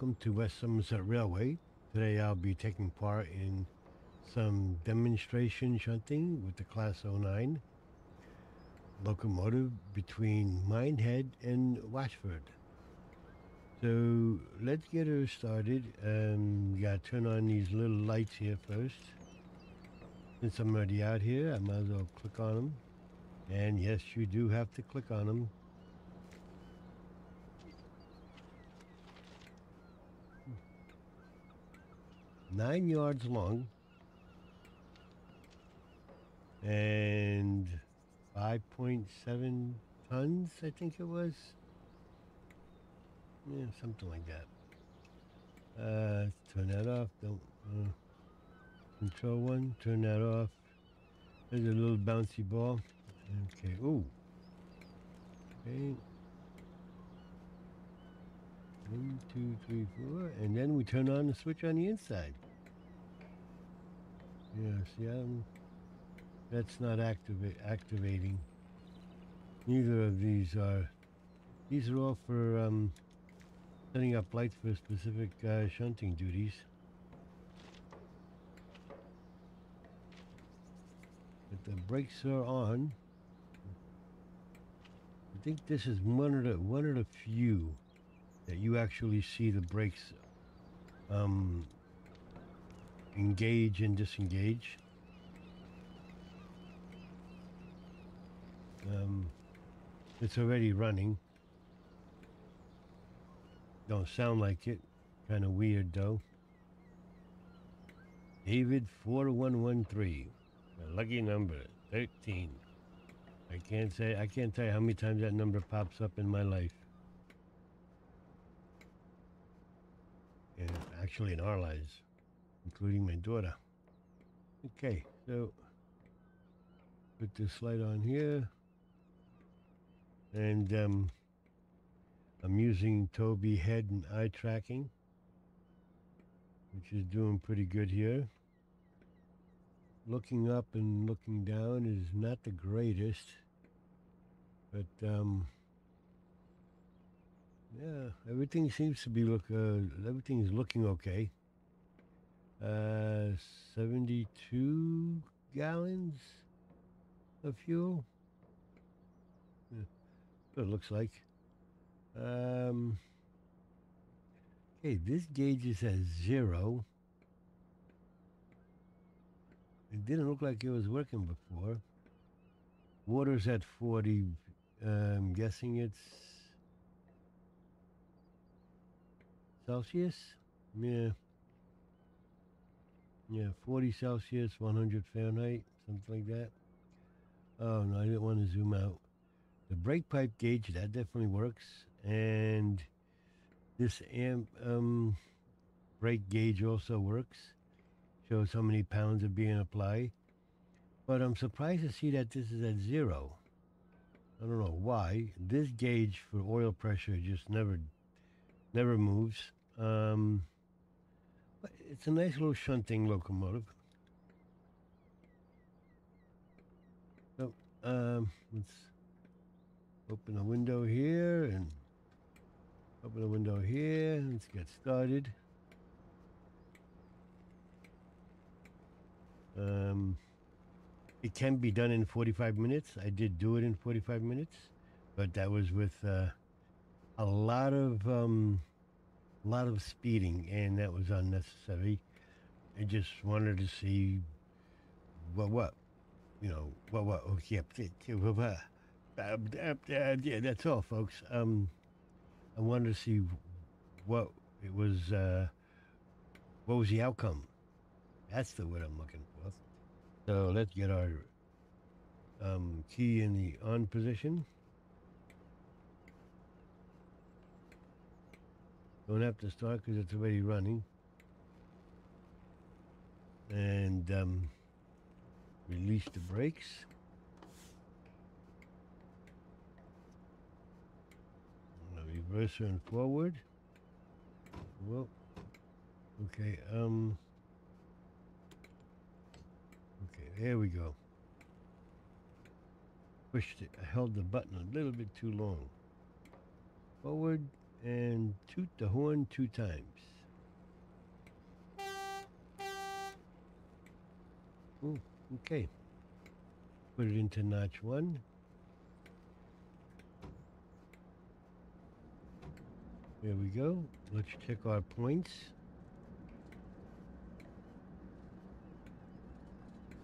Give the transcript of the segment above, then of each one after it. welcome to West Somerset Railway. Today I'll be taking part in some demonstration shunting with the Class 09 locomotive between Minehead and Washford. So let's get her started. We gotta turn on these little lights here first. Since I'm already out here, I might as well click on them. And yes, you do have to click on them. Nine yards long and 5.7 tons, I think it was. Yeah, something like that. Let's turn that off. Don't control one. Turn that off. There's a little bouncy ball. Okay. Ooh. Okay. 1, 2, 3, 4, and then we turn on the switch on the inside. Yeah. See, that's not activating. Neither of these are. These are all for setting up lights for specific shunting duties. But the brakes are on. I think this is one of the few that you actually see the brakes engage and disengage. It's already running. Don't sound like it. Kind of weird though. David 4113. A lucky number. 13. I can't tell you how many times that number pops up in my life. And actually in our lives. Including my daughter. Okay, so put this light on here. And I'm using Toby head and eye tracking, which is doing pretty good here. Looking up and looking down is not the greatest, but yeah, everything seems to be everything is looking okay. 72 gallons of fuel. Yeah, what it looks like. Okay, this gauge is at 0. It didn't look like it was working before. Water's at 40. I'm guessing it's Celsius. Yeah. Yeah, 40 Celsius, 100 Fahrenheit, something like that. Oh no, I didn't want to zoom out. The brake pipe gauge, that definitely works. And this brake gauge also works. Shows how many pounds are being applied. But I'm surprised to see that this is at 0. I don't know why. This gauge for oil pressure just never moves. But it's a nice little shunting locomotive. So, let's open a window here and open a window here. Let's get started. It can be done in 45 minutes. I did do it in 45 minutes, but that was with a lot of speeding, and that was unnecessary. I just wanted to see what. Okay, yeah, that's all, folks. I wanted to see what it was. What was the outcome? That's the word I'm looking for. So let's get our key in the on position. Don't have to start because it's already running. And release the brakes. Reverser and forward. Well, okay. Okay, there we go. Pushed it. I held the button a little bit too long. Forward and toot the horn 2 times. Ooh, okay. Put it into notch 1. There we go. Let's check our points,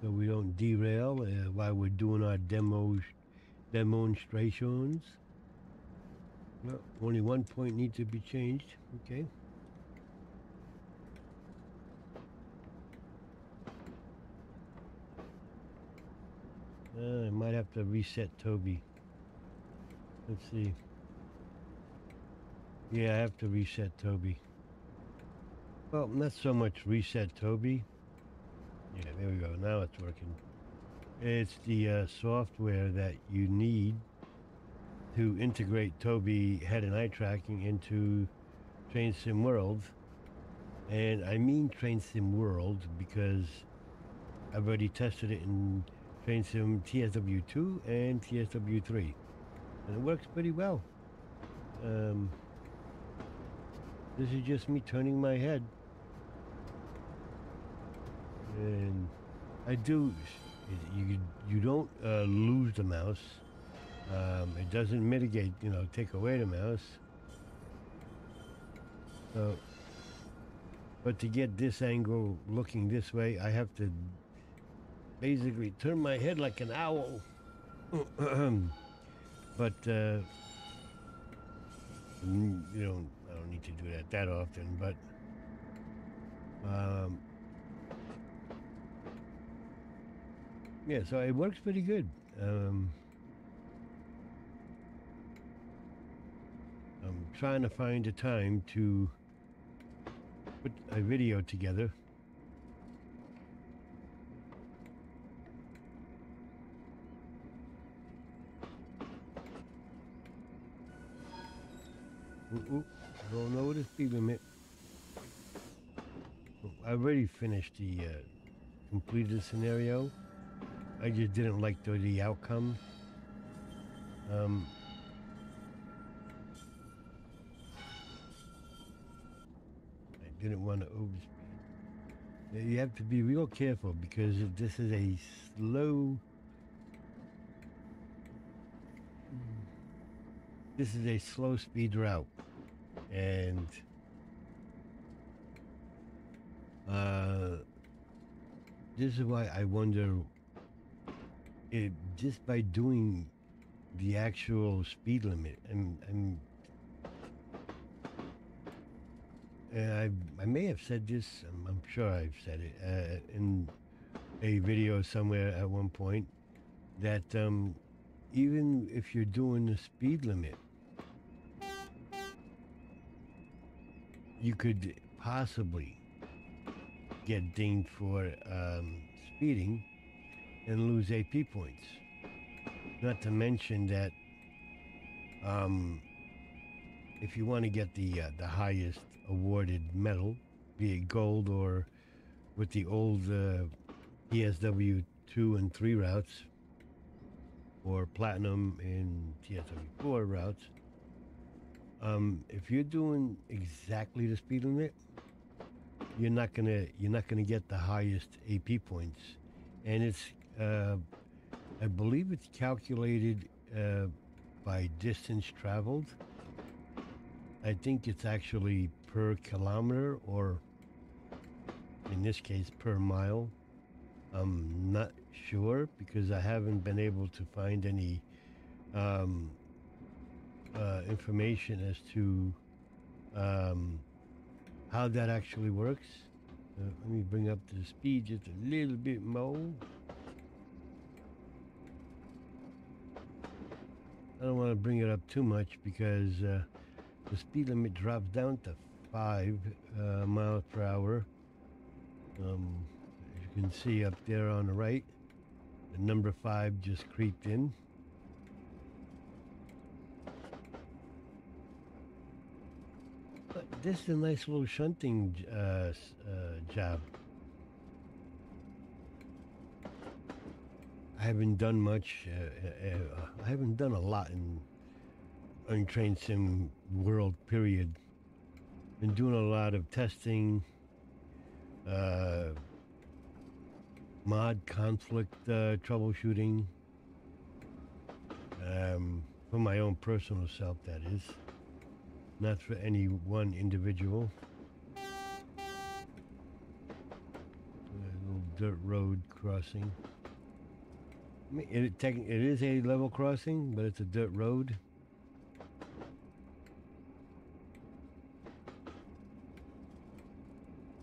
so we don't derail while we're doing our demonstrations. No, only 1 point needs to be changed. Okay. I might have to reset Toby. Let's see. Yeah, I have to reset Toby. Well, not so much reset Toby. Yeah, there we go. Now it's working. It's the software that you need to integrate Toby head and eye tracking into Train Sim World. And I mean Train Sim World because I've already tested it in Train Sim TSW2 and TSW3. And it works pretty well. This is just me turning my head. And I do, you don't lose the mouse. It doesn't mitigate, you know, take away the mouse. So, but to get this angle looking this way, I have to basically turn my head like an owl. But, you know, I don't need to do that that often, but yeah, so it works pretty good. I'm trying to find a time to put a video together. Ooh, I don't know what the speed limit. I already finished the completed scenario. I just didn't like the outcome. I didn't want to overspeed. You have to be real careful because if this is a slow. This is a slow speed route, and this is why I wonder if just by doing the actual speed limit, and I may have said this, I'm sure I've said it in a video somewhere at one point, that even if you're doing the speed limit, you could possibly get dinged for speeding and lose AP points. Not to mention that if you want to get the highest awarded medal, be it gold or with the old TSW 2 and 3 routes, or platinum in TSW4 routes, if you're doing exactly the speed limit, you're not gonna get the highest AP points, and it's I believe it's calculated by distance traveled. I think it's actually per kilometer, or in this case per mile. I'm not sure because I haven't been able to find any information as to how that actually works. Let me bring up the speed just a little bit more. I don't want to bring it up too much because the speed limit drops down to 5 miles per hour. You can see up there on the right, the number 5 just creeped in. But this is a nice little shunting job. I haven't done much. I haven't done a lot in on Train Sim World, period. Been doing a lot of testing, mod conflict troubleshooting, for my own personal self, that is, not for any one individual. Dirt road crossing. I mean, it is a level crossing, but it's a dirt road.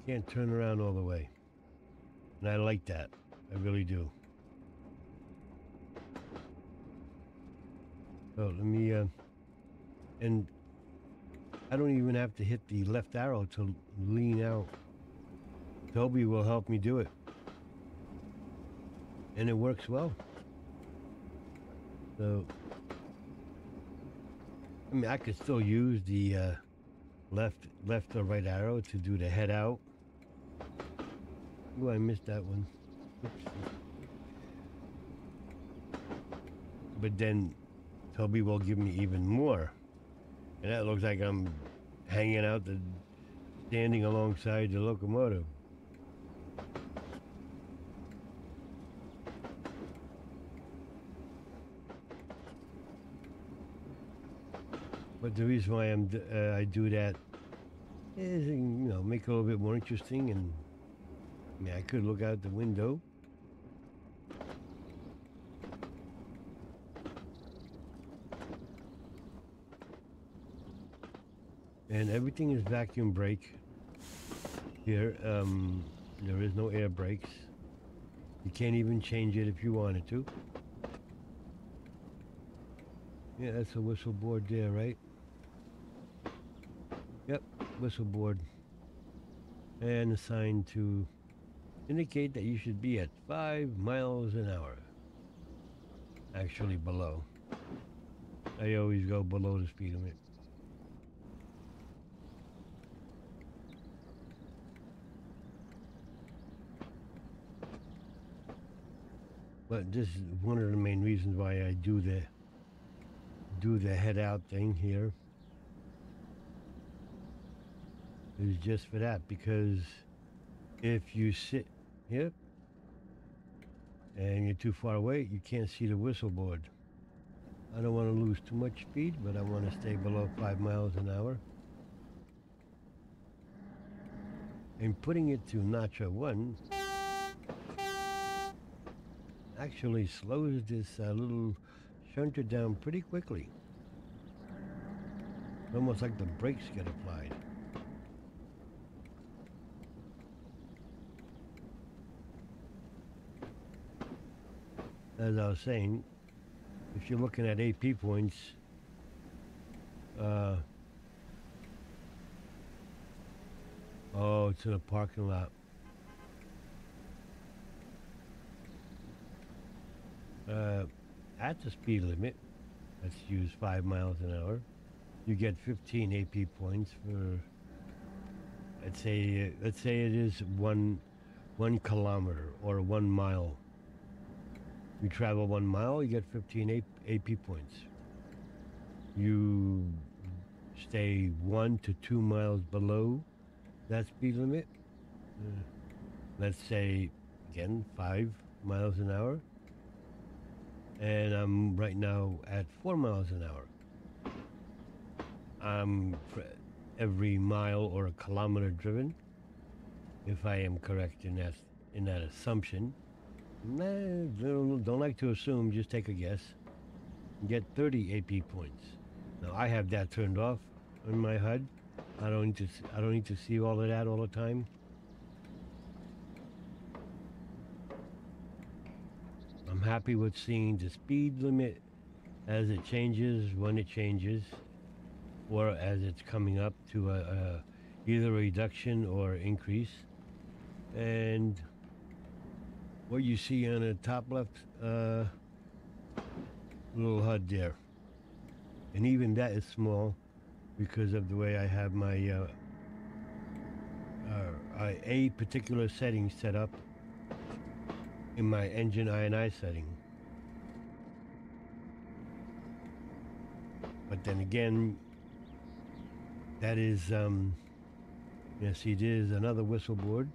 Can't turn around all the way, and I like that. I really do. So let me and I don't even have to hit the left arrow to lean out. Toby will help me do it. And it works well. So, I mean, I could still use the left or right arrow to do the head out. Ooh, I missed that one. Oops. But then Toby will give me even more. And that looks like I'm hanging out, standing alongside the locomotive. But the reason why I do that is, you know, make it a little bit more interesting. And I mean, I could look out the window. And everything is vacuum brake here. There is no air brakes. You can't even change it if you wanted to. Yeah, that's a whistle board there, right? Yep, whistle board, and a sign to indicate that you should be at 5 miles an hour. Actually, below. I always go below the speed limit. But this is one of the main reasons why I do the head out thing here. Is just for that, because if you sit here and you're too far away, you can't see the whistle board. I don't want to lose too much speed, but I want to stay below 5 miles an hour. And putting it to notch 1 actually slows this little shunter down pretty quickly. Almost like the brakes get applied. As I was saying, if you're looking at AP points, oh, it's in a parking lot. At the speed limit, let's use 5 miles an hour, you get 15 AP points for, let's say it is one kilometer or 1 mile. You travel 1 mile, you get 15 AP points. You stay 1 to 2 miles below that speed limit. Let's say, again, 5 miles an hour. And I'm right now at 4 miles an hour. For every mile or a kilometer driven, if I am correct in that assumption. Don't like to assume, just take a guess. Get 30 AP points. Now I have that turned off on my HUD. I don't need to see all of that all the time. I'm happy with seeing the speed limit as it changes, when it changes, or as it's coming up to a either reduction or increase. And what you see on the top left little HUD there. And even that is small because of the way I have my a particular setting set up in my engine I&I setting. But then again, that is, yes, it is another whistle board.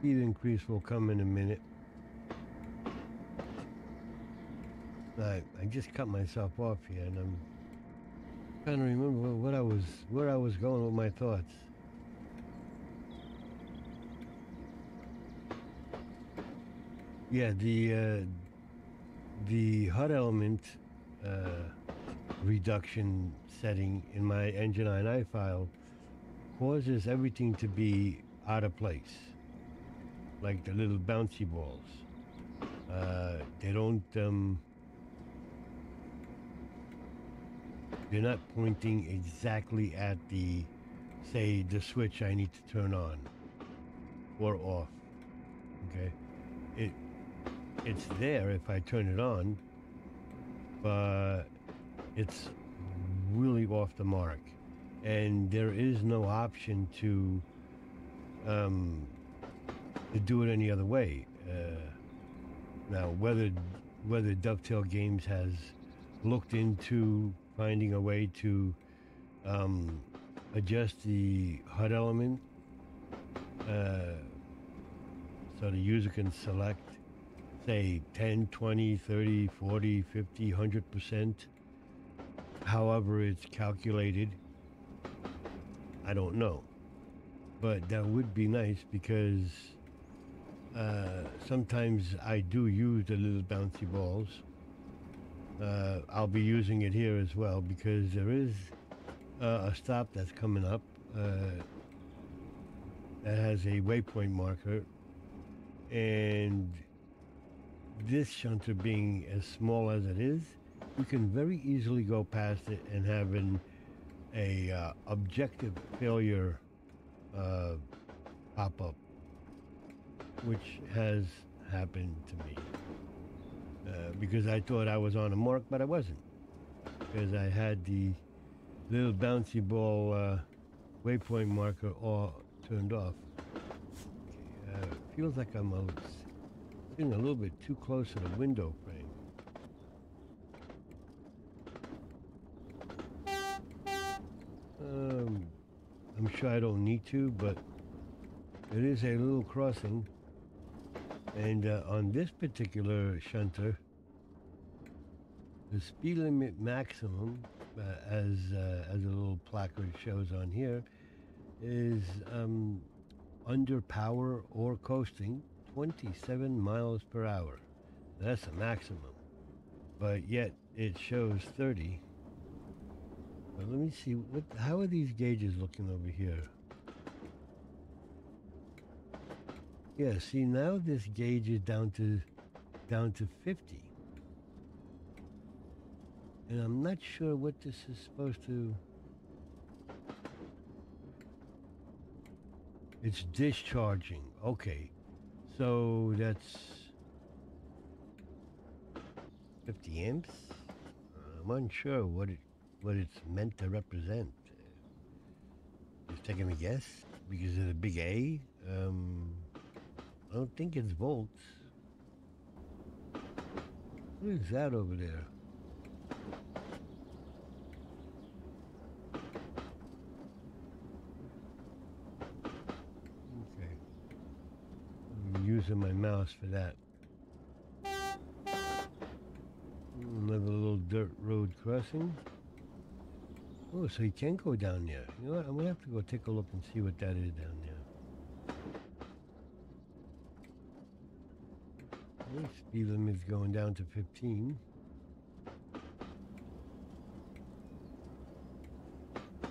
Speed increase will come in a minute. I just cut myself off here, and I'm trying to remember what I was, where I was going with my thoughts. Yeah, the hot element reduction setting in my engine I&I file causes everything to be out of place. Like the little bouncy balls, they don't, they're not pointing exactly at the, say, the switch I need to turn on or off. Okay, it's there if I turn it on, but it's really off the mark, and there is no option to do it any other way. Now, whether Dovetail Games has looked into finding a way to adjust the HUD element so the user can select, say, 10, 20, 30, 40, 50, 100%, however it's calculated, I don't know. But that would be nice, because sometimes I do use the little bouncy balls. I'll be using it here as well, because there is a stop that's coming up that has a waypoint marker, and this shunter being as small as it is, you can very easily go past it and have a objective failure pop up, which has happened to me, because I thought I was on a mark, but I wasn't, because I had the little bouncy ball waypoint marker all turned off. Feels like I'm getting a little bit too close to the window frame. I'm sure I don't need to, but it is a little crossing. And on this particular shunter, the speed limit maximum, as a little placard shows on here, is under power or coasting, 27 miles per hour. That's the maximum, but yet it shows 30. But let me see, how are these gauges looking over here? Yeah, see, now this gauge is down to 50. And I'm not sure what this is supposed to... It's discharging. Okay. So that's 50 amps. I'm unsure what it's meant to represent. Just taking a guess because of the big A. I don't think it's volts. What is that over there? Okay. I'm using my mouse for that. Another little dirt road crossing. Oh, so you can go down there. You know what? I'm going to have to go take a look and see what that is down there. Speed limit is going down to 15.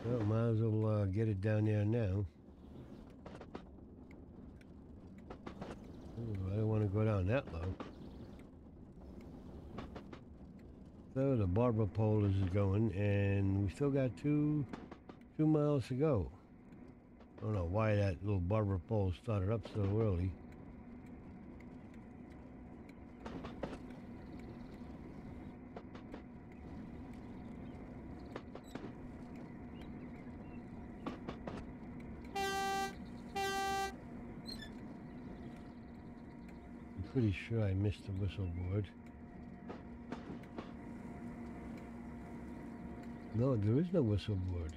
Well, might as well get it down there now. Ooh, I don't want to go down that low. So the barber pole is going, and we still got two 2 miles to go. I don't know why that little barber pole started up so early. I'm pretty sure I missed the whistle board. No, there is no whistle board.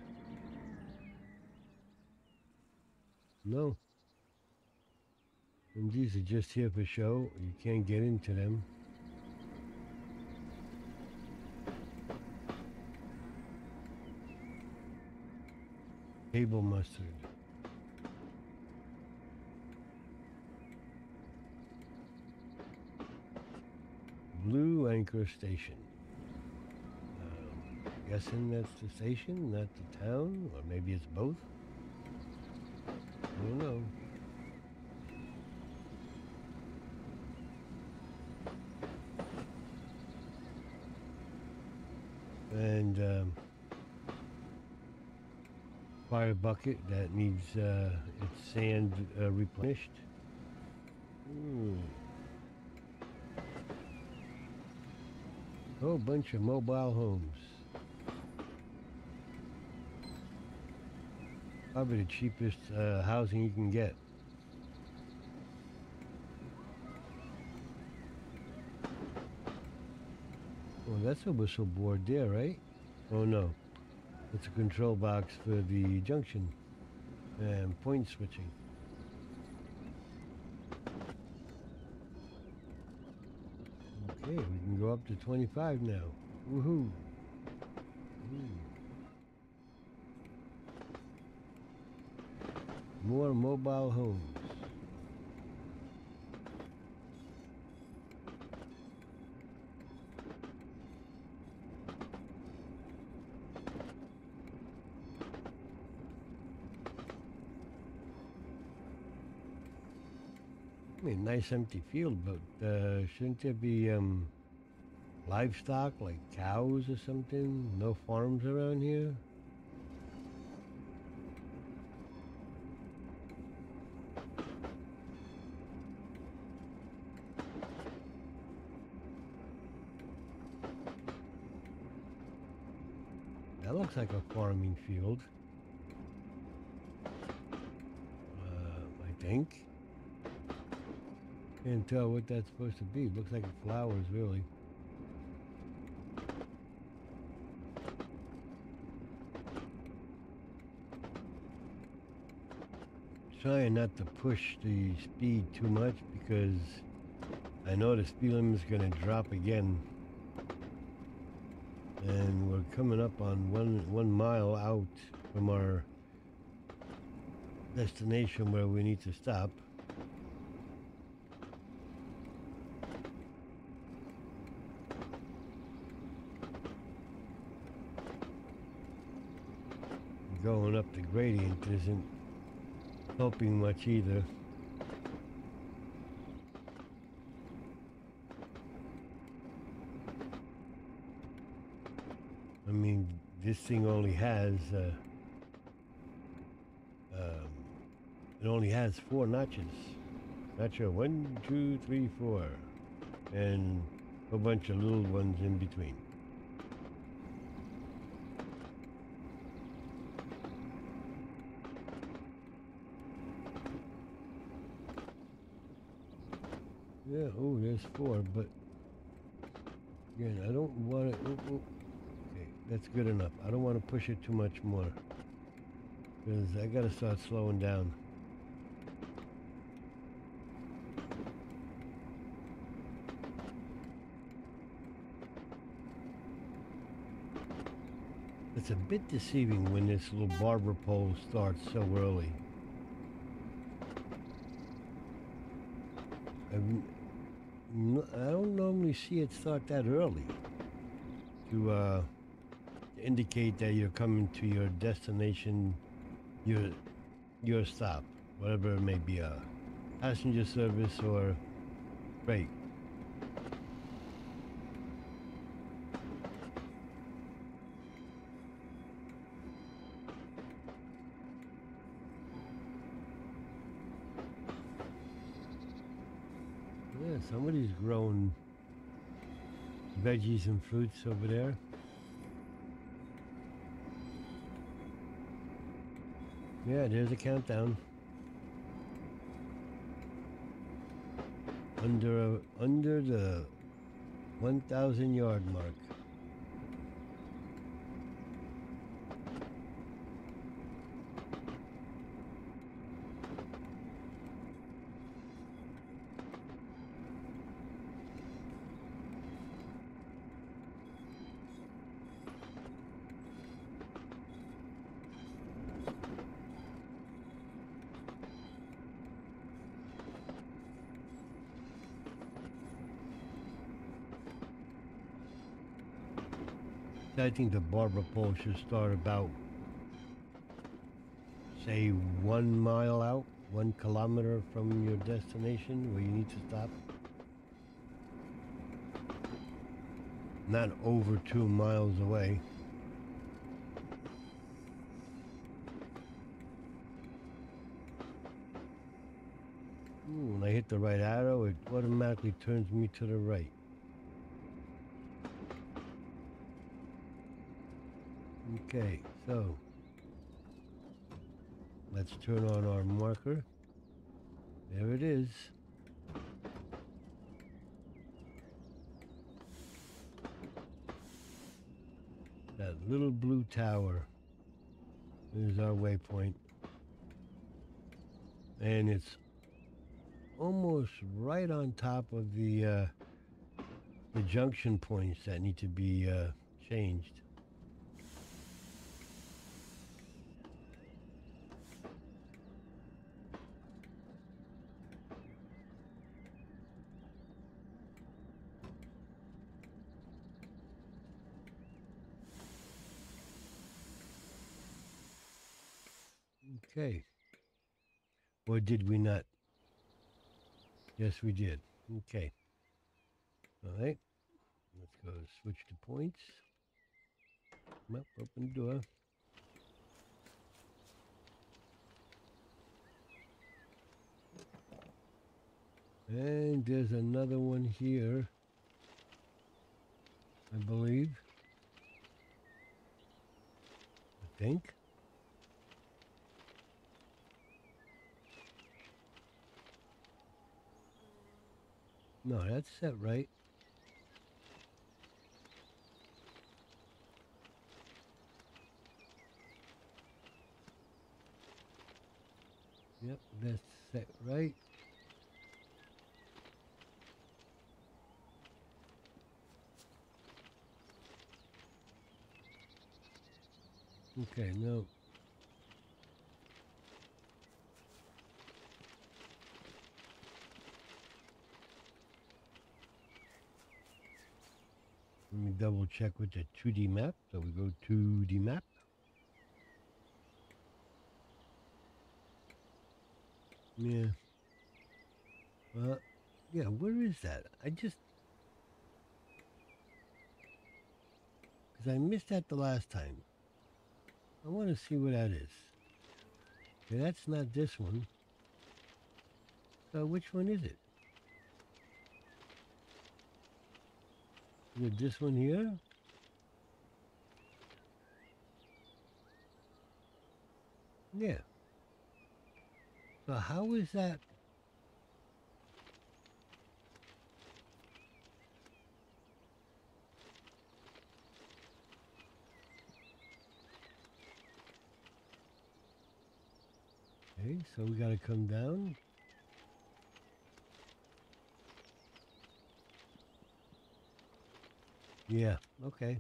No. And these are just here for show. You can't get into them. Table mustard. Blue Anchor Station. Guessing that's the station, not the town, or maybe it's both. I don't know. And fire bucket that needs its sand replenished. Whole bunch of mobile homes. Probably the cheapest housing you can get. Well, that's a whistle board there, right? Oh no, it's a control box for the junction and point switching. Okay, we can go up to 25 now. Woohoo! More mobile homes. I mean, nice empty field, but shouldn't there be livestock, like cows or something? No farms around here? That looks like a farming field. I think. Can't tell what that's supposed to be. Looks like flowers, really. Trying not to push the speed too much because I know the speed limit is going to drop again. And we're coming up on one mile out from our destination where we need to stop. Going up the gradient isn't helping much either. I mean, this thing only has it only has 4 notches. Notch 1, 2, 3, 4, and a bunch of little ones in between. Yeah, oh, there's 4, but again, I don't want to. That's good enough. I don't want to push it too much more because I gotta start slowing down. It's a bit deceiving when this little barber pole starts so early. I don't normally see it start that early to indicate that you're coming to your destination, your stop, whatever it may be, a passenger service or freight. Somebody's grown veggies and fruits over there. Yeah, there's a countdown. Under the 1,000 yard mark. I think the barber pole should start about, say, 1 mile out, 1 kilometer from your destination where you need to stop. Not over 2 miles away. Ooh, when I hit the right arrow, it automatically turns me to the right. Okay, so let's turn on our marker. There it is. That little blue tower is our waypoint. And it's almost right on top of the junction points that need to be changed. Okay, or did we not? Yes, we did. Okay. All right. Let's go switch to points. Well, open the door. And there's another one here, I believe. I think. No, that's set right. Yep, that's set right. Okay, no. Let me double check with the 2D map. So we go 2D map. Yeah. Yeah, where is that? Because I missed that the last time. I want to see where that is. Okay, that's not this one. So which one is it? Is it this one here? Yeah. So how is that? Okay, so we gotta come down. Yeah, okay.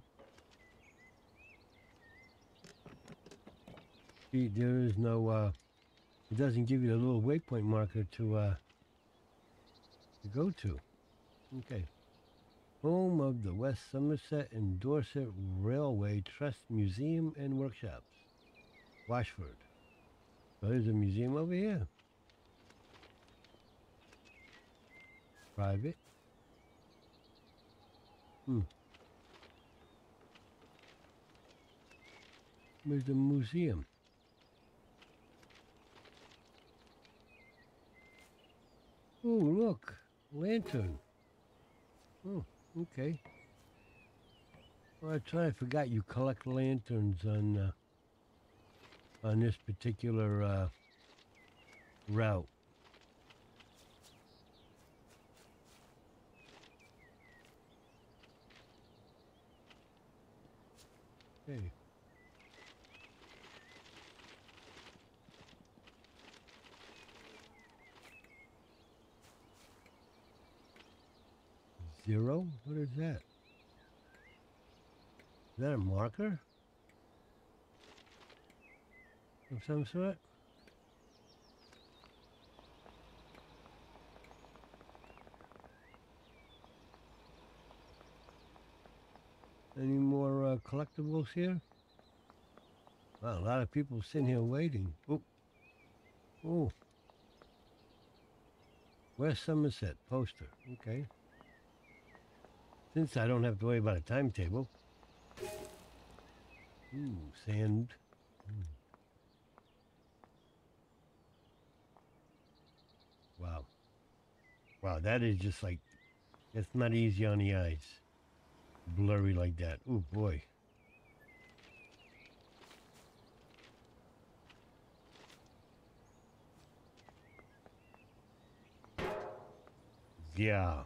See, there is no, it doesn't give you the little waypoint marker to go to. Okay. Home of the West Somerset and Dorset Railway Trust Museum and Workshops. Washford. So there's a museum over here. Private. Hmm. Where's the museum? Oh, look. lantern. Oh, okay. Well, I forgot you collect lanterns on this particular route. Okay. Zero? What is that? Is that a marker of some sort? Any more collectibles here? Wow, a lot of people sitting here waiting. Oh, oh. West Somerset poster. Okay. Since I don't have to worry about a timetable. Ooh, sand. Wow. Wow, that is just like, it's not easy on the eyes. Blurry like that. Oh boy. Yeah.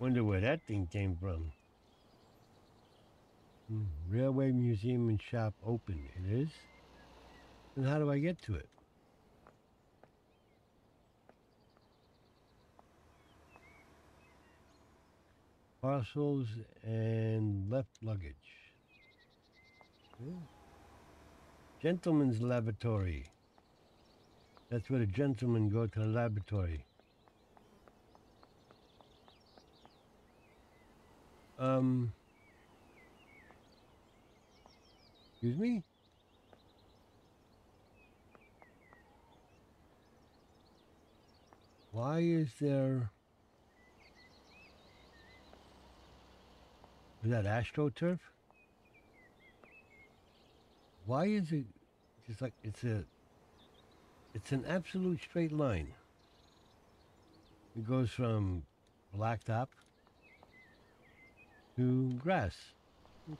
Wonder where that thing came from. Railway Museum and Shop open. It is? And how do I get to it? Parcels and left luggage. Yeah. Gentleman's laboratory. That's where the gentlemen go to the laboratory. Excuse me? Why is there... Is that AstroTurf? Why is it just like it's an absolute straight line? It goes from blacktop to grass.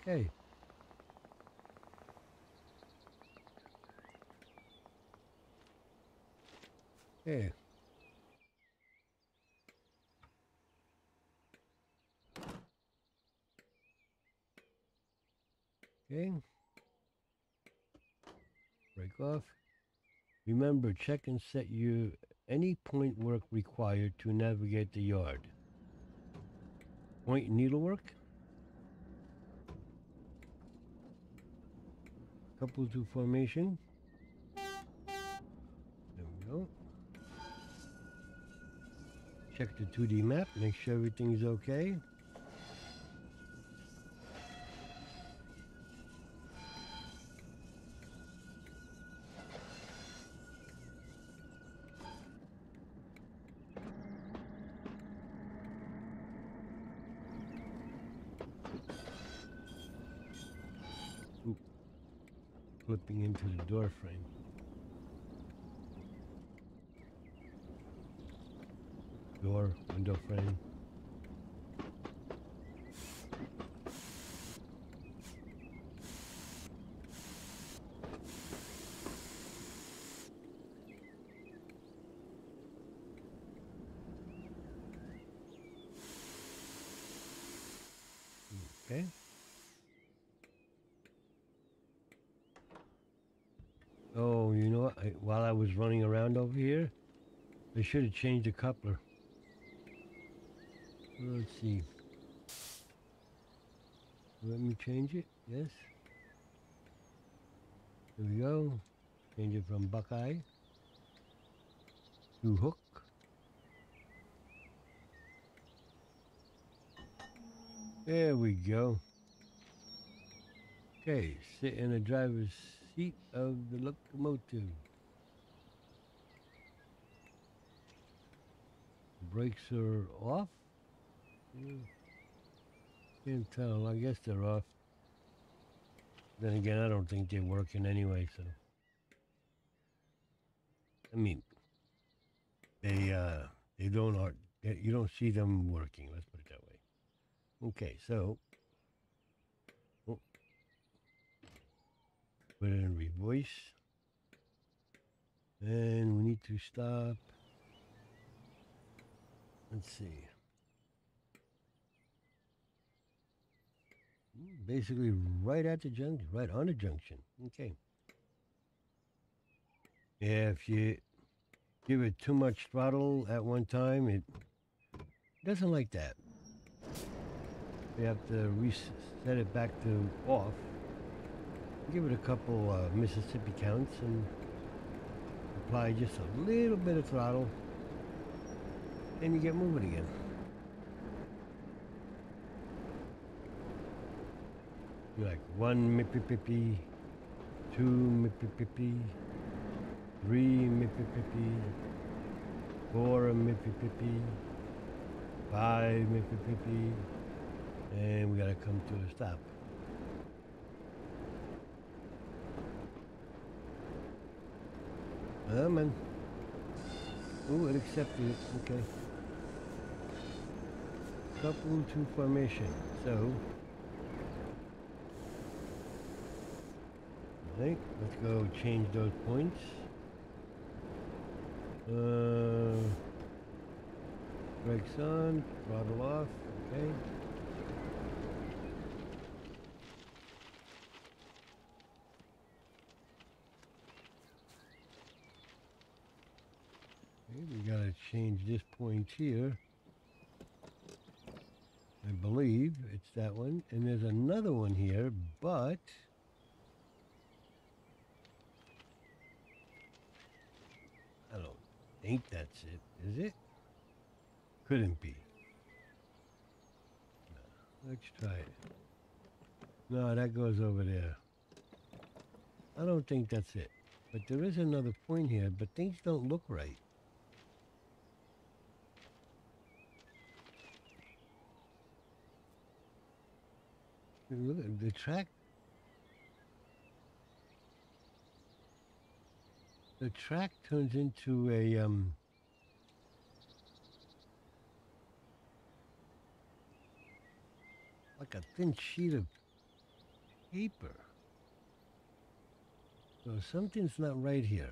Okay. Okay. Okay. Break off. Remember, check and set you any point work required to navigate the yard. Point needlework. Couple to formation. There we go. Check the 2D map. Make sure everything's okay. Flipping into the door frame. Door, window frame. Okay. Oh, you know what? While I was running around over here, I should have changed the coupler. Let's see. Let me change it. Yes. There we go. Change it from Buckeye to Hook. There we go. Okay, sit in the driver's seat of the locomotive. Brakes are off. Can't tell. I guess they're off. Then again, I don't think they're working anyway. So, I mean, they don't you don't see them working, let's put it that way. Okay, so put it in reverse, and we need to stop. Let's see. Basically right at the junction, right on the junction. Okay. Yeah, if you give it too much throttle at one time, it doesn't like that. You have to reset it back to off. Give it a couple Mississippi counts and apply just a little bit of throttle, and you get moving again. Like one mippy-pippy, two mippy-pippy, three mippy-pippy, four mippy-pippy, five mippy-pippy, and we gotta come to a stop. Come on. Oh, it accepted it. Okay. Couple two formation. So, right, let's go change those points. Brakes on, throttle off. Okay. We gotta change this point here. I believe it's that one, and there's another one here, but I don't think that's it, is it? Couldn't be. No, let's try it. No, that goes over there. I don't think that's it, but there is another point here, but things don't look right. Look at the track. The track turns into a like a thin sheet of paper. So something's not right here.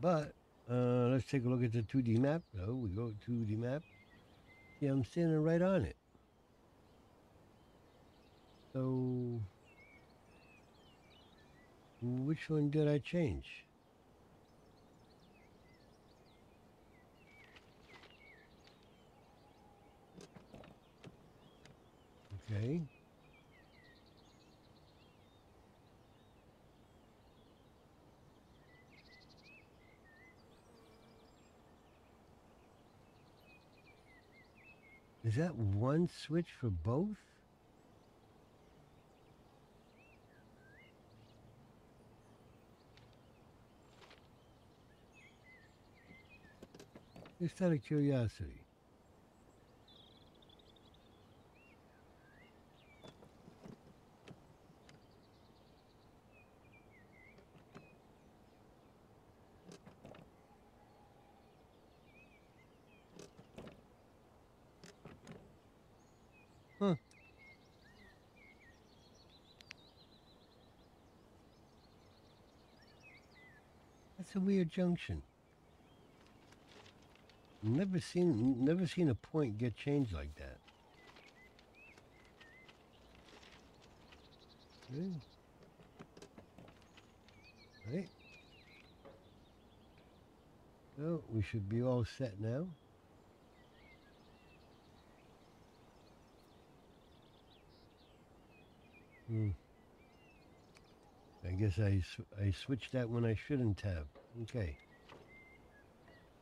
But let's take a look at the 2D map. So we go to 2D map. Yeah, I'm standing right on it. So, which one did I change? Okay. Is that one switch for both? Just out of curiosity. Huh. That's a weird junction. Never seen a point get changed like that. Okay. Right. So we should be all set now. I guess I switched that when I shouldn't have. Okay.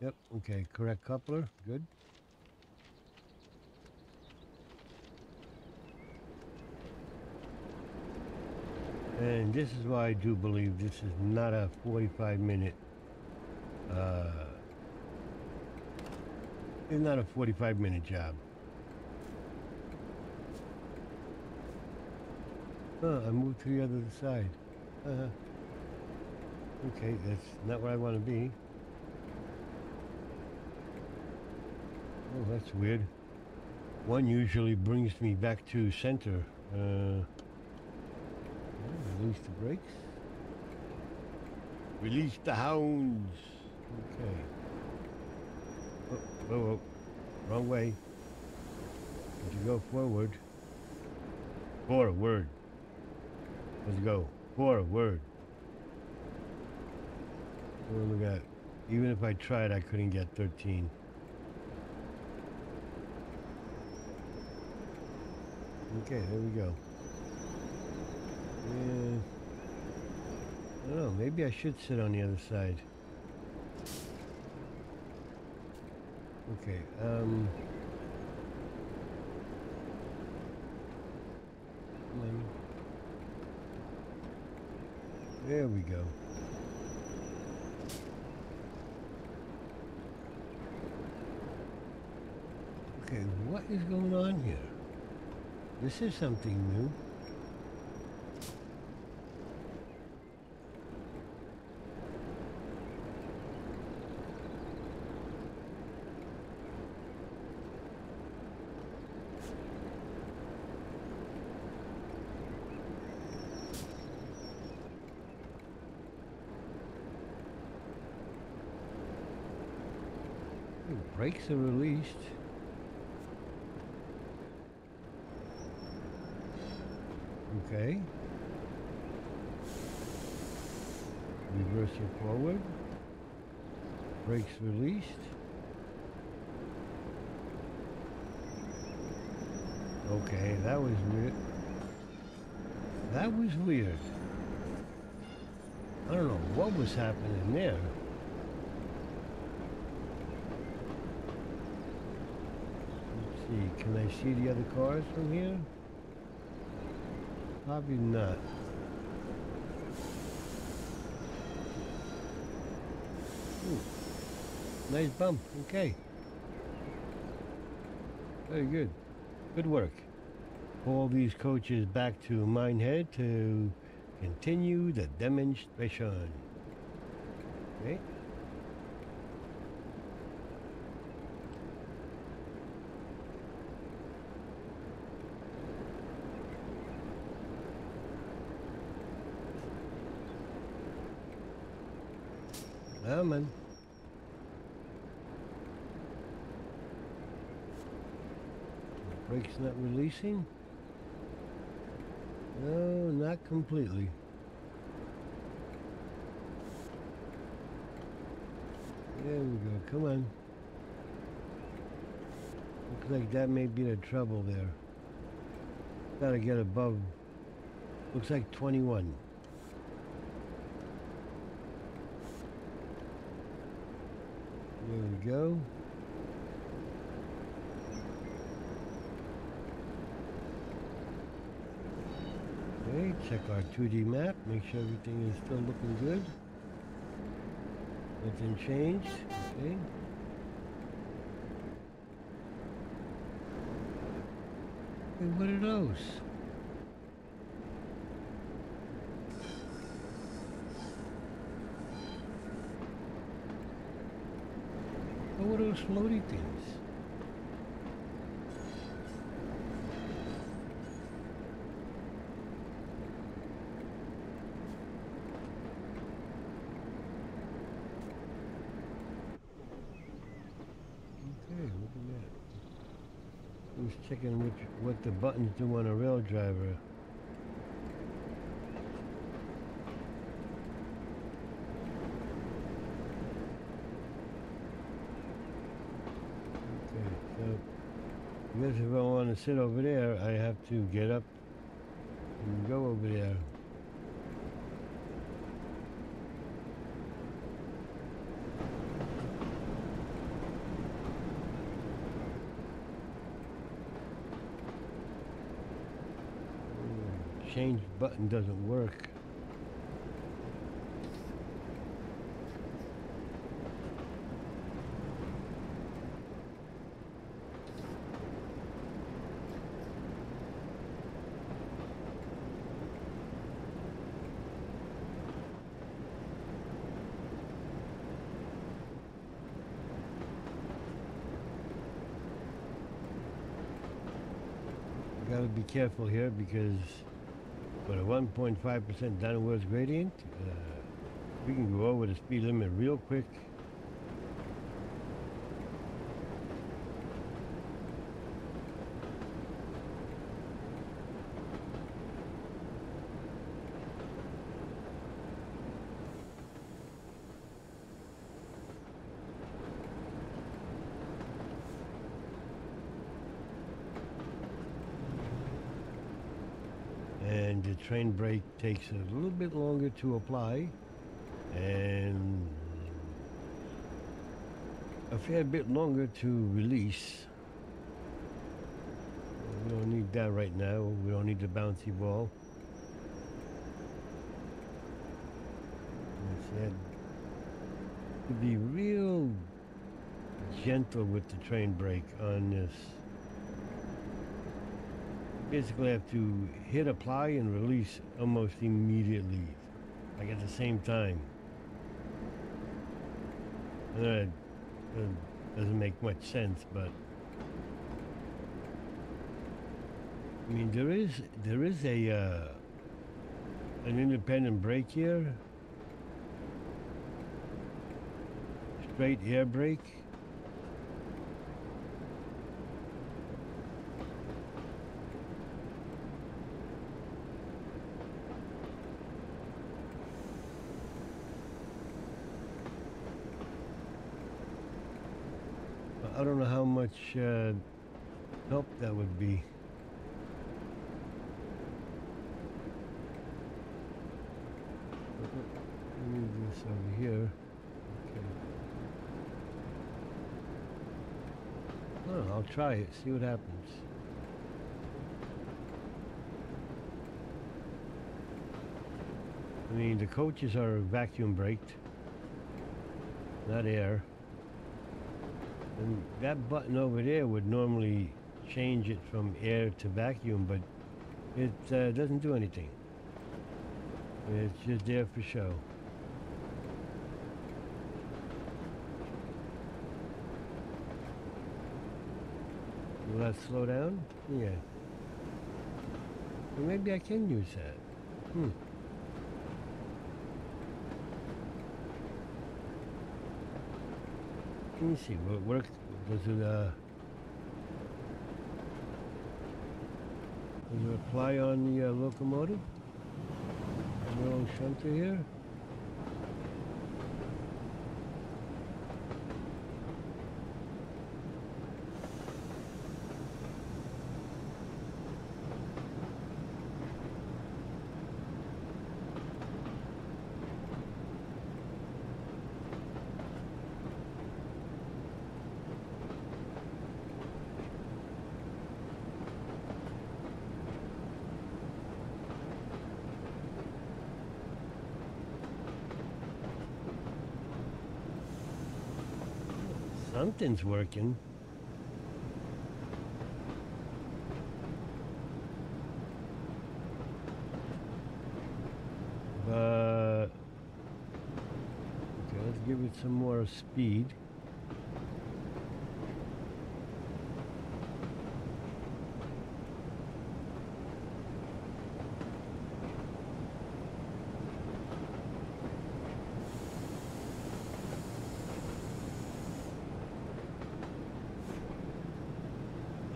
Yep, okay, correct coupler, good. And this is why I do believe this is not a 45-minute, it's not a 45-minute job. Huh, I moved to the other side. Okay, that's not where I want to be. Oh, that's weird. One usually brings me back to center. Release the brakes. Release the hounds. Okay. Oh, oh, oh. Wrong way. As you go forward. Forward. Let's go. Forward. What do we got? Even if I tried, I couldn't get 13. Okay, there we go. Yeah. I don't know, maybe I should sit on the other side. Okay, there we go. Okay, what is going on here? This is something new. Brakes are released. Okay. Reversing forward. Brakes released. Okay, that was weird. That was weird. I don't know what was happening there. Can I see the other cars from here? Probably not. Ooh, nice bump. Okay. Very good. Good work. All these coaches back to Minehead to continue the demonstration. Okay. Coming. Brake's not releasing. No, not completely. There we go. Come on. Looks like that may be the trouble there. Gotta get above. Looks like 21. There we go. Okay, check our 2D map, make sure everything is still looking good. Nothing changed, okay. And what are those? What are those floaty things? Okay, look at that. I was checking what the buttons do on a rail driver. I guess if I want to sit over there, I have to get up and go over there. Change button doesn't work. Got to be careful here because with a 1.5% downwards gradient, we can go over the speed limit real quick. And the train brake takes a little bit longer to apply and a fair bit longer to release. We don't need that right now. We don't need the bouncy ball. Instead, be real gentle with the train brake on this. Basically have to hit apply and release almost immediately, like at the same time. I know that doesn't make much sense, but I mean there is a an independent brake here, straight air brake. I don't know how much help that would be. Let me do this over here. Okay. Oh, I'll try it, see what happens. I mean, the coaches are vacuum braked, not air. And that button over there would normally change it from air to vacuum, but it doesn't do anything. It's just there for show. Will that slow down? Yeah. Well, maybe I can use that. Let me see, will it work? Does it apply on the locomotive? A little shunter here. Something's working. But okay, let's give it some more speed.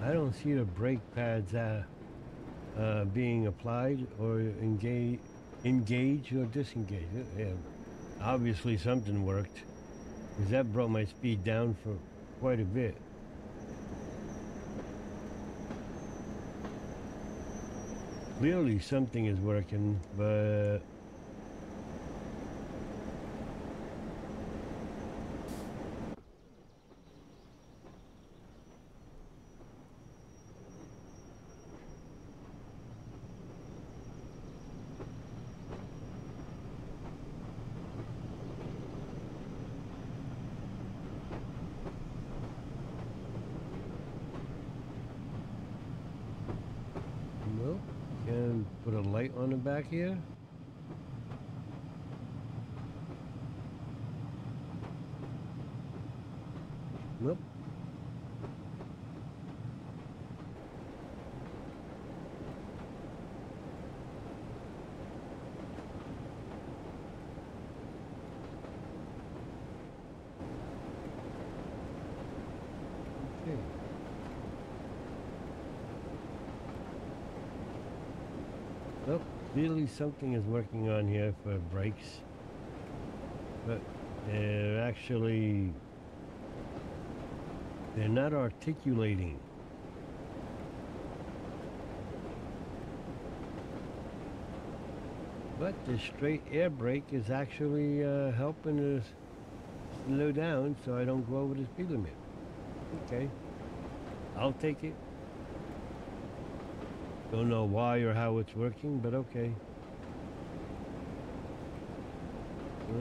I don't see the brake pads being applied or engaged or disengaged. Yeah, obviously something worked, because that brought my speed down for quite a bit. Clearly something is working, but and put a light on the back here. Nope. Well, clearly something is working on here for brakes, but they're not articulating. But the straight air brake is actually helping us slow down so I don't go over the speed limit. Okay, I'll take it. Don't know why or how it's working, but okay.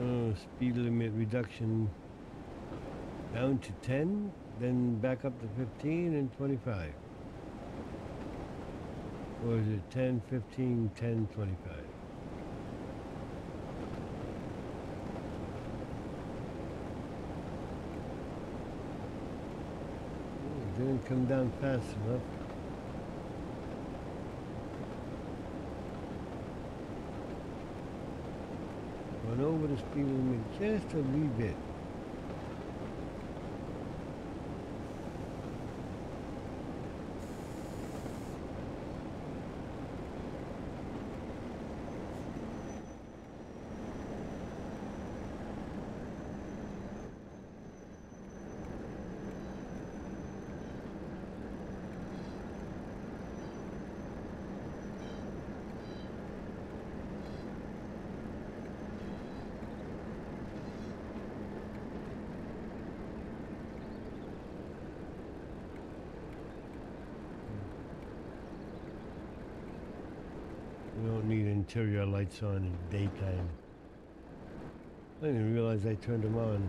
Oh, speed limit reduction down to 10, then back up to 15 and 25. Or is it 10, 15, 10, 25? It didn't come down fast enough. Over the speed limit just a wee bit. We don't need interior lights on in the daytime. I didn't even realize I turned them on.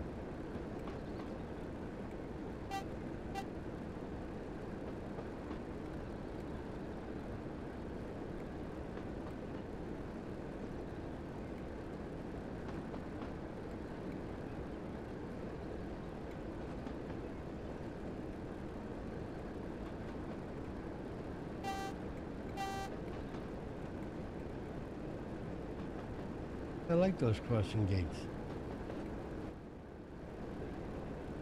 I like those crossing gates.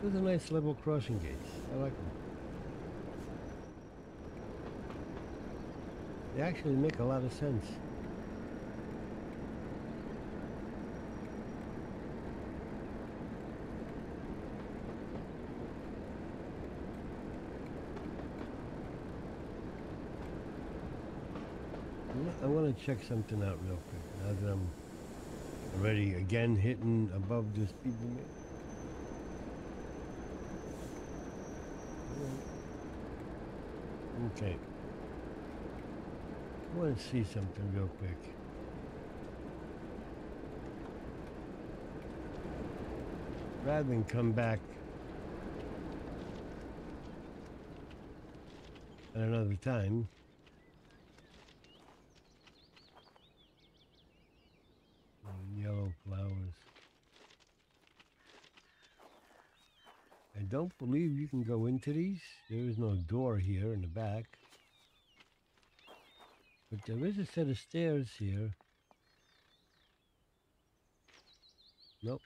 Those are nice level crossing gates. I like them. They actually make a lot of sense. I want to check something out real quick now that I'm already again hitting above the speed limit. Okay. I want to see something real quick. Rather than come back at another time. I don't believe you can go into these. There is no door here in the back. But there is a set of stairs here. Nope.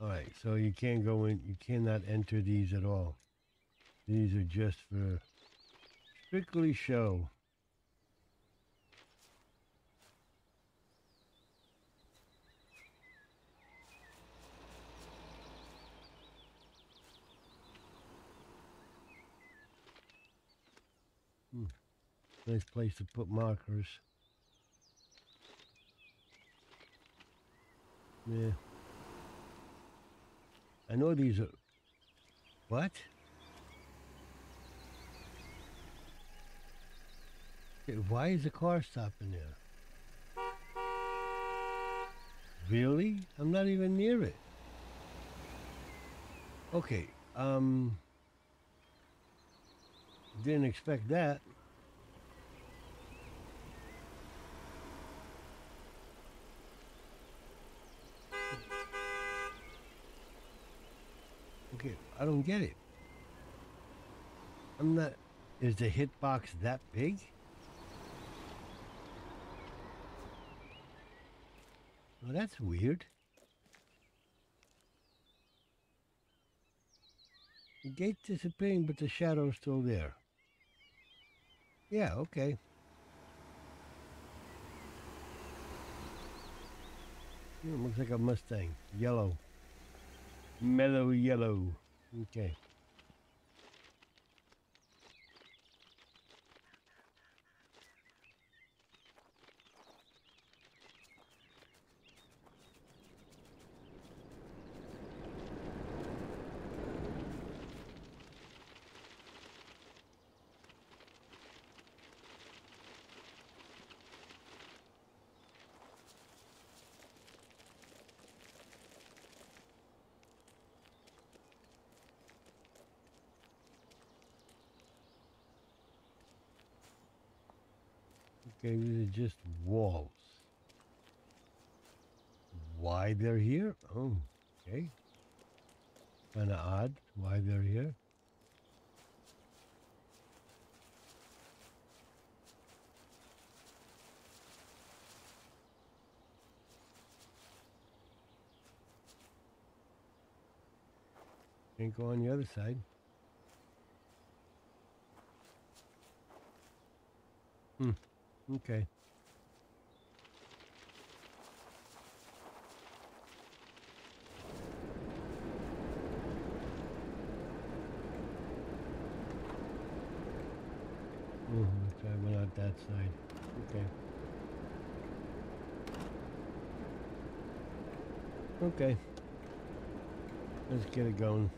Alright, so you can't go in, you cannot enter these at all. These are just for strictly show. Nice place to put markers. Yeah. I know these are... What? Why is the car stopping there? Really? I'm not even near it. Okay, didn't expect that. Okay, I don't get it. I'm not... Is the hitbox that big? Well, that's weird. The gate's disappearing, but the shadow's still there. Yeah, okay. It looks like a Mustang. Yellow. Mellow yellow. Okay. Okay, these are just walls. Why they're here? Oh, okay. Kinda odd why they're here. Can't go on the other side. Hmm. Okay. Ooh, so I went out that side. Okay. Okay. Let's get it going.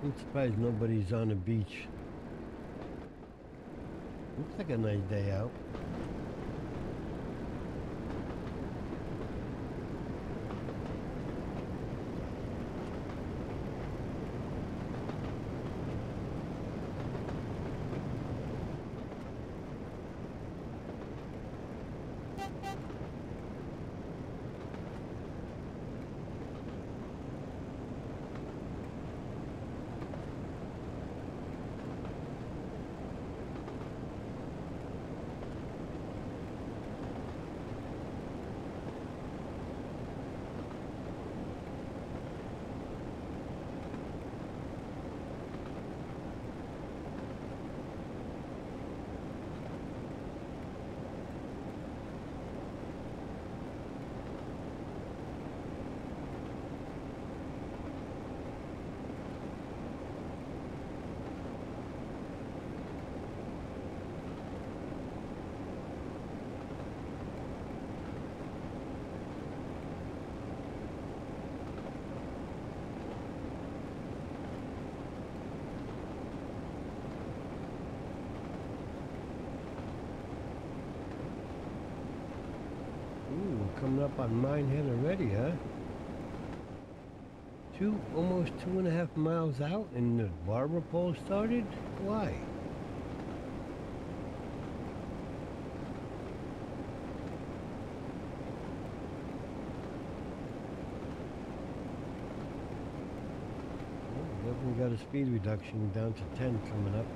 I'm surprised nobody's on the beach. Looks like a nice day out. Coming up on Minehead already, huh? Almost 2.5 miles out and the barber pole started? Why? Well, definitely got a speed reduction down to 10 coming up.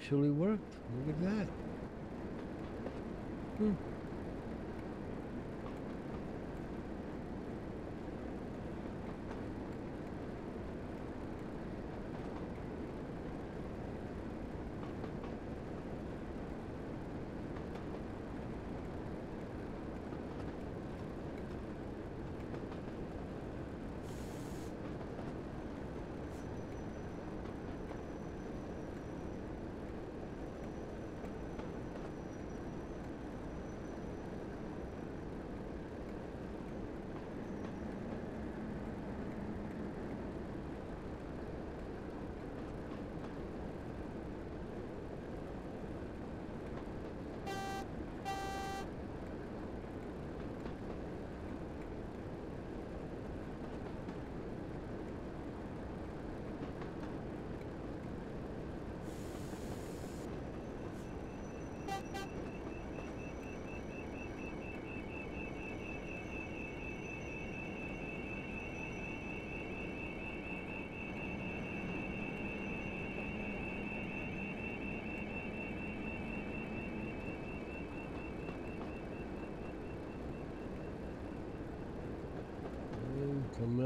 Actually worked. Look at that. Hmm.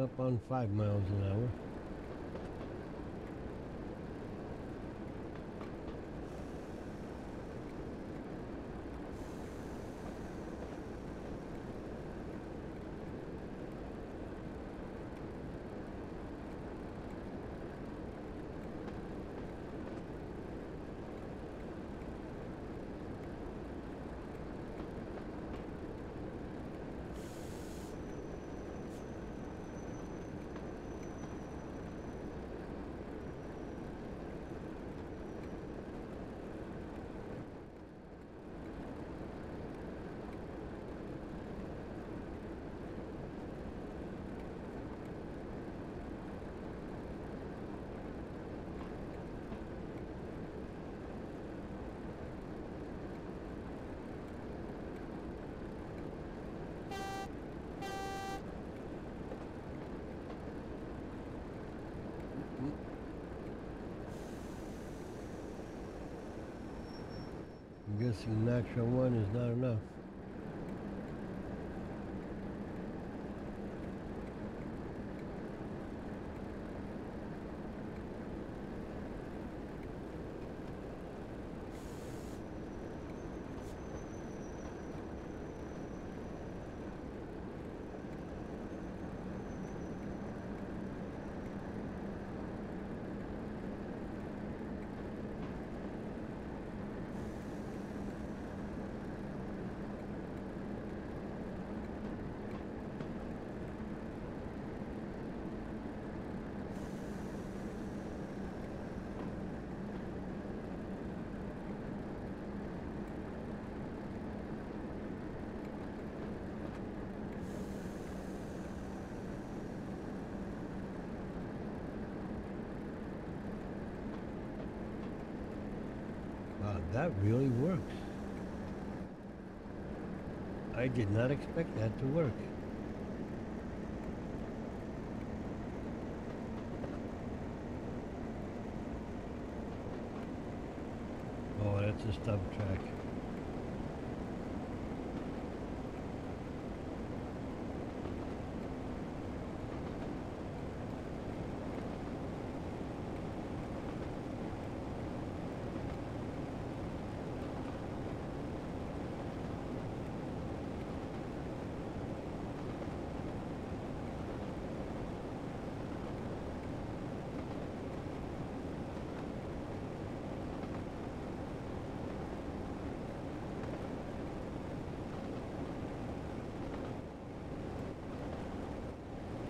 up on 5 miles an hour. I'm guessing an extra one is not enough. That really works. I did not expect that to work. Oh, that's a stub track.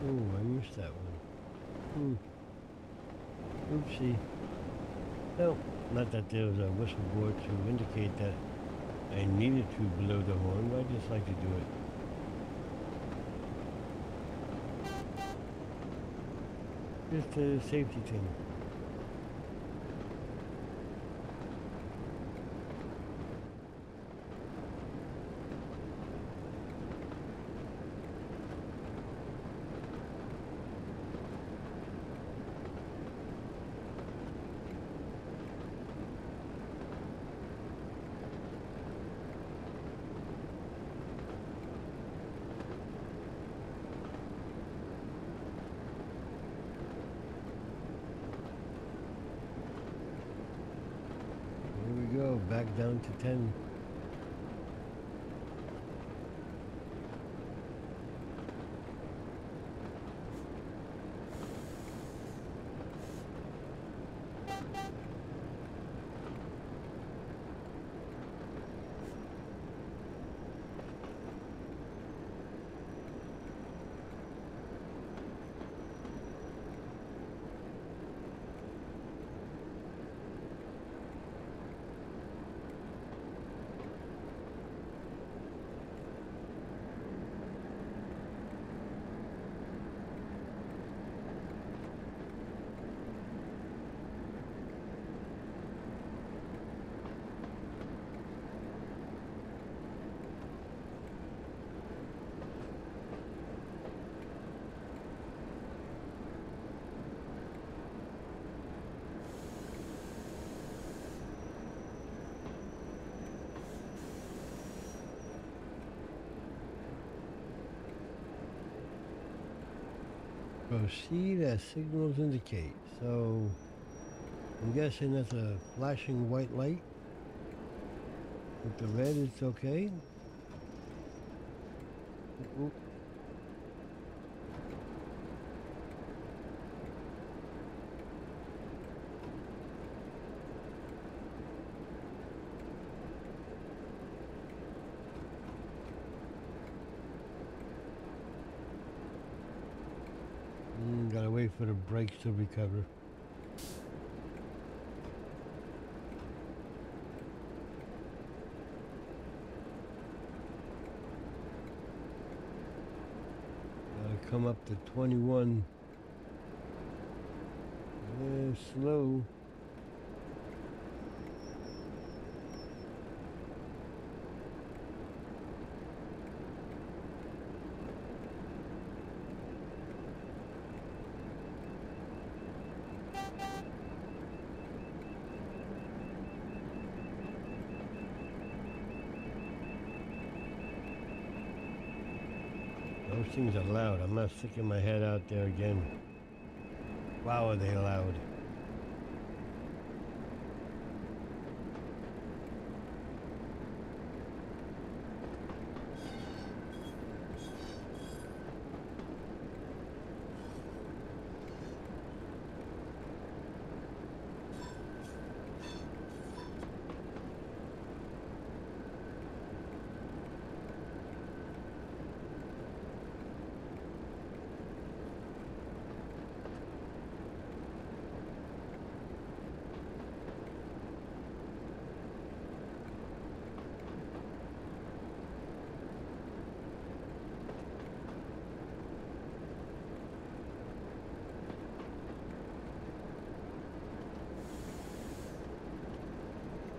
Oh, I missed that one. Oopsie. No, not that there was a whistleblower to indicate that I needed to blow the horn, but I just like to do it. Just a safety thing. Back down to 10. now see that signals indicate. So I'm guessing that's a flashing white light. With the red, it's okay. Oop. Gotta wait for the brakes to recover. Gotta come up to 21. Yeah, slow. Those things are loud. I'm not sticking my head out there again. Wow, are they loud.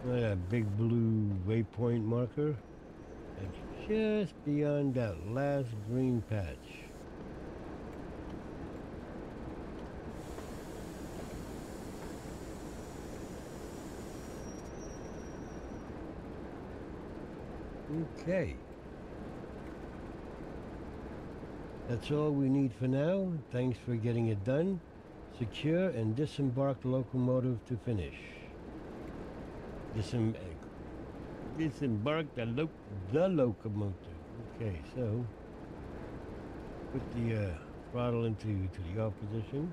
Look at that big blue waypoint marker. It's just beyond that last green patch. Okay. That's all we need for now. Thanks for getting it done. Secure and disembark locomotive to finish. Disembark the locomotive. Okay, so put the throttle into the off position.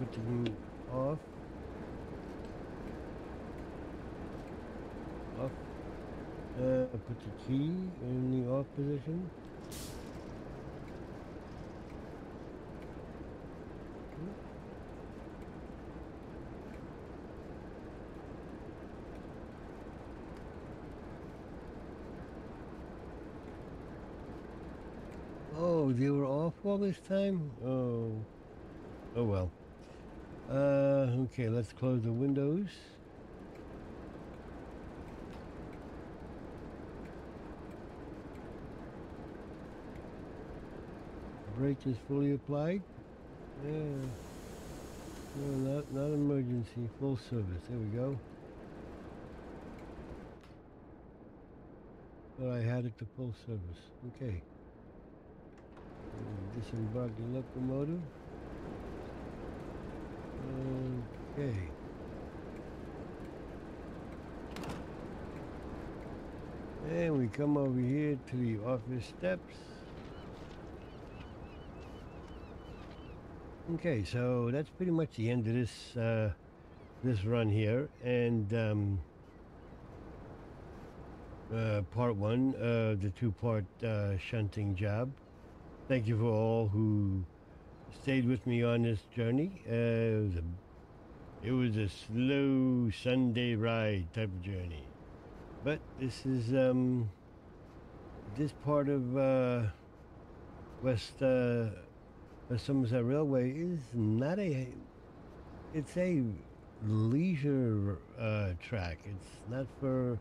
Put the off. Off. Put the key in the off position. They were off all this time? Oh well. Okay, let's close the windows. Brake is fully applied. Yeah. No, not emergency, full service. There we go. But I had it to full service. Okay. Disembark the locomotive. Okay. And we come over here to the office steps. Okay, so that's pretty much the end of this this run here, and part one, the two-part shunting job. Thank you for all who stayed with me on this journey. It was a slow Sunday ride type of journey, but this is this part of West Somerset Railway is not a. It's a leisure track. It's not for,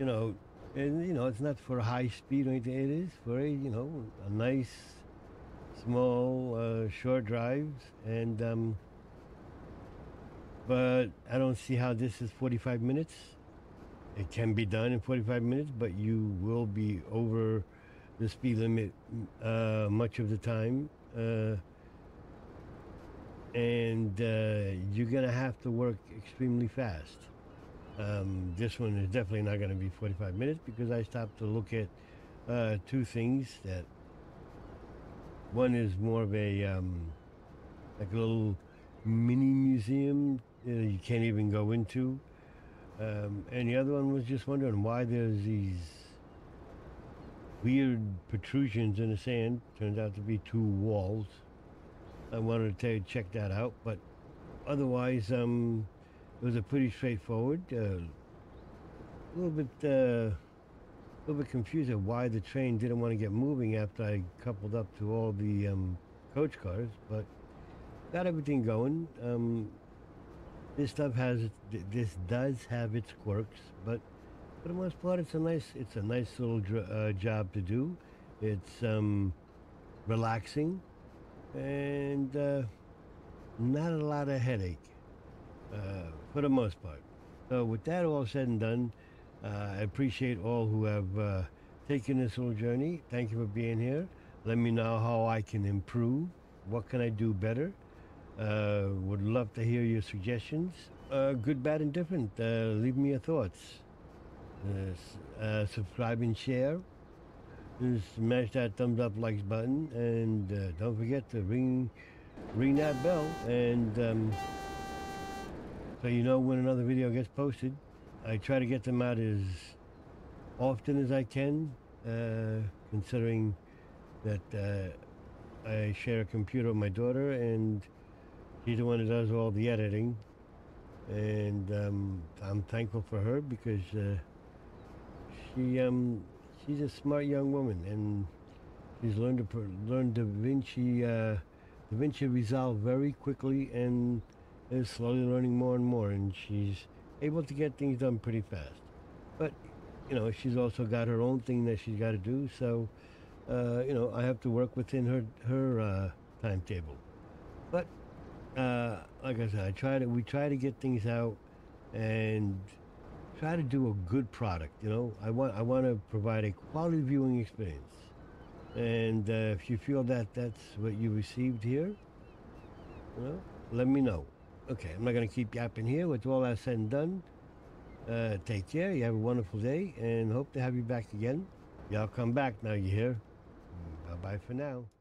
you know. And, you know, it's not for high speed or anything. It is for a, you know, a nice, small, short drives. And, but I don't see how this is 45 minutes. It can be done in 45 minutes, but you will be over the speed limit much of the time. And you're going to have to work extremely fast. This one is definitely not going to be 45 minutes because I stopped to look at two things. That one is more of a like a little mini museum you can't even go into, and the other one was just wondering why there's these weird protrusions in the sand. Turns out to be two walls. I wanted to check that out, but otherwise it was a pretty straightforward. A little bit confused at why the train didn't want to get moving after I coupled up to all the coach cars, but got everything going. This does have its quirks, but for the most part, it's a nice little job to do. It's relaxing and not a lot of headache for the most part. So with that all said and done, I appreciate all who have taken this little journey. Thank you for being here. Let me know how I can improve. What can I do better? Would love to hear your suggestions. Good, bad, and different. Leave me your thoughts. Subscribe and share. Just smash that thumbs up, likes button. And don't forget to ring that bell. And so you know when another video gets posted. I try to get them out as often as I can, considering that I share a computer with my daughter, and she's the one that does all the editing. And I'm thankful for her because she's a smart young woman, and she's learned Da Vinci Resolve very quickly, and is slowly learning more and more. And she's able to get things done pretty fast, but she's also got her own thing that she's got to do, so I have to work within her timetable. But like I said, we try to get things out and try to do a good product. I want to provide a quality viewing experience, and if you feel that that's what you received here, let me know. Okay, I'm not going to keep yapping here. With all that said and done, take care. You have a wonderful day, and hope to have you back again. Y'all come back now, you hear? Bye-bye for now.